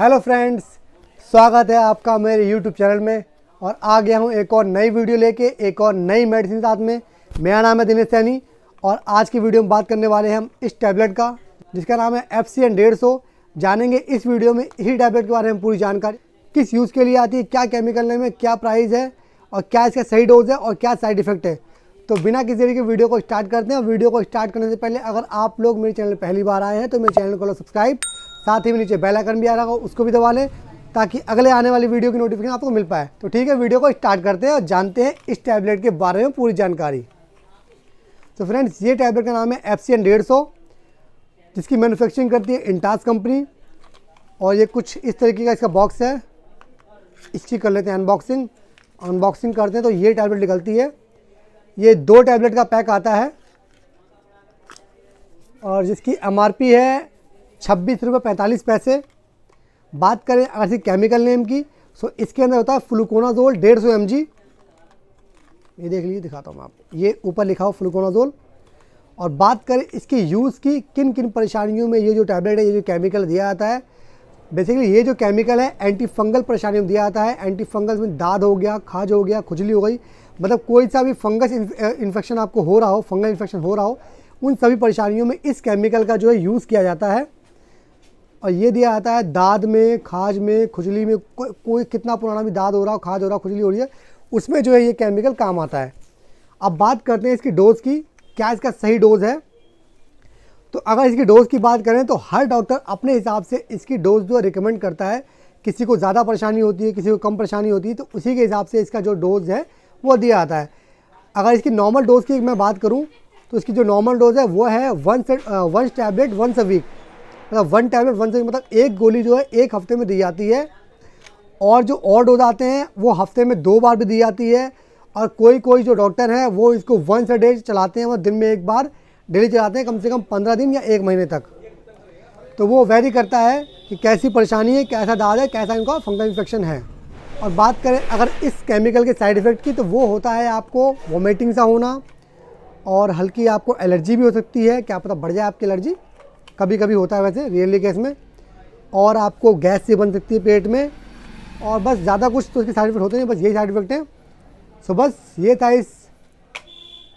Hello friends, स्वागत है आपका मेरे यूट्यूब चैनल में। और आ गया हूं एक और नई वीडियो लेके, एक और नई मेडिसिन के साथ में। मेरा नाम है दिनेश सैनी और आज की वीडियो में बात करने वाले हैं हम इस टैबलेट का, जिसका नाम है FCN-150। जानेंगे इस वीडियो में इसी टैबलेट के बारे में पूरी जानकारी, किस यूज़ के लिए आती है, क्या केमिकल नेम है, क्या प्राइस है और क्या इसका सही डोज है और क्या साइड इफेक्ट है। तो बिना किसी तरीके वीडियो को स्टार्ट करते हैं। और वीडियो को स्टार्ट करने से पहले अगर आप लोग मेरे चैनल पहली बार आए हैं तो मेरे चैनल को सब्सक्राइब, साथ ही में नीचे बेल आइकन भी आ रहा होगा उसको भी दबा लें, ताकि अगले आने वाली वीडियो की नोटिफिकेशन आपको मिल पाए। तो ठीक है, वीडियो को स्टार्ट करते हैं और जानते हैं इस टैबलेट के बारे में पूरी जानकारी। तो फ्रेंड्स, ये टैबलेट का नाम है FCN-150, जिसकी मैन्युफैक्चरिंग करती है इंटास कंपनी। और ये कुछ इस तरीके का इसका बॉक्स है। इसकी कर लेते हैं अनबॉक्सिंग करते हैं तो ये टैबलेट निकलती है। ये दो टैबलेट का पैक आता है और जिसकी MRP है 26 रुपये 45 पैसे। बात करें अगर इसकी केमिकल नेम की, सो इसके अंदर होता है फ्लूकोनाजोल 150 mg। ये देख लीजिए, दिखाता हूँ मैं आपको, ये ऊपर लिखा हो फ्लूकोनाजोल। और बात करें इसकी यूज़ की, किन किन परेशानियों में ये जो टैबलेट है, ये जो केमिकल दिया जाता है, बेसिकली ये जो केमिकल है एंटी फंगल परेशानियों में दिया जाता है। एंटी फंगल में दाद हो गया, खाज हो गया, खुजली हो गई, मतलब कोई सा भी फंगस इन्फेक्शन आपको हो रहा हो, फंगल इन्फेक्शन हो रहा हो, उन सभी परेशानियों में इस केमिकल का जो है यूज़ किया जाता है। और ये दिया जाता है दाद में, खाज में, खुजली में। कोई कितना पुराना भी दाद हो रहा हो, खाज हो रहा हो, खुजली हो रही है, उसमें जो है ये केमिकल काम आता है। अब बात करते हैं इसकी डोज़ की, क्या इसका सही डोज़ है। तो अगर इसकी डोज़ की बात करें तो हर डॉक्टर अपने हिसाब से इसकी डोज़ जो रिकमेंड करता है। किसी को ज़्यादा परेशानी होती है, किसी को कम परेशानी होती है, तो उसी के हिसाब से इसका जो डोज़ है वो दिया जाता है। अगर इसकी नॉर्मल डोज़ की मैं बात करूँ तो इसकी जो नॉर्मल डोज़ है वो है one tablet once a week, मतलब 1 टैबलेट 1 वीक, मतलब एक गोली जो है एक हफ्ते में दी जाती है। और जो और डोज आते हैं वो हफ्ते में 2 बार भी दी जाती है। और कोई जो डॉक्टर हैं वो इसको वंस अ डे चलाते हैं, वो दिन में 1 बार डेली चलाते हैं, कम से कम 15 दिन या 1 महीने तक। तो वो वेरी करता है कि कैसी परेशानी है, कैसा दाद है, कैसा इनका फंगल इन्फेक्शन है। और बात करें अगर इस केमिकल के साइड इफ़ेक्ट की, तो वो होता है आपको वॉमिटिंग सा होना और हल्की आपको एलर्जी भी हो सकती है। क्या पता बढ़ जाए आपकी एलर्जी, कभी कभी होता है वैसे, रियरली केस में। और आपको गैस से बन सकती है पेट में। और बस ज़्यादा कुछ तो इसके साइड इफेक्ट होते नहीं, बस यही साइड इफेक्ट हैं। सो बस ये था इस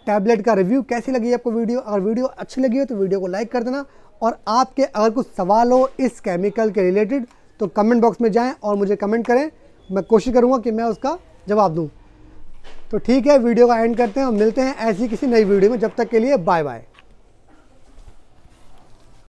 टैबलेट का रिव्यू। कैसी लगी आपको वीडियो? अगर वीडियो अच्छी लगी हो तो वीडियो को लाइक कर देना। और आपके अगर कुछ सवाल हो इस केमिकल के रिलेटेड तो कमेंट बॉक्स में जाएँ और मुझे कमेंट करें, मैं कोशिश करूँगा कि मैं उसका जवाब दूँ। तो ठीक है, वीडियो का एंड करते हैं और मिलते हैं ऐसी किसी नई वीडियो में। जब तक के लिए बाय बाय।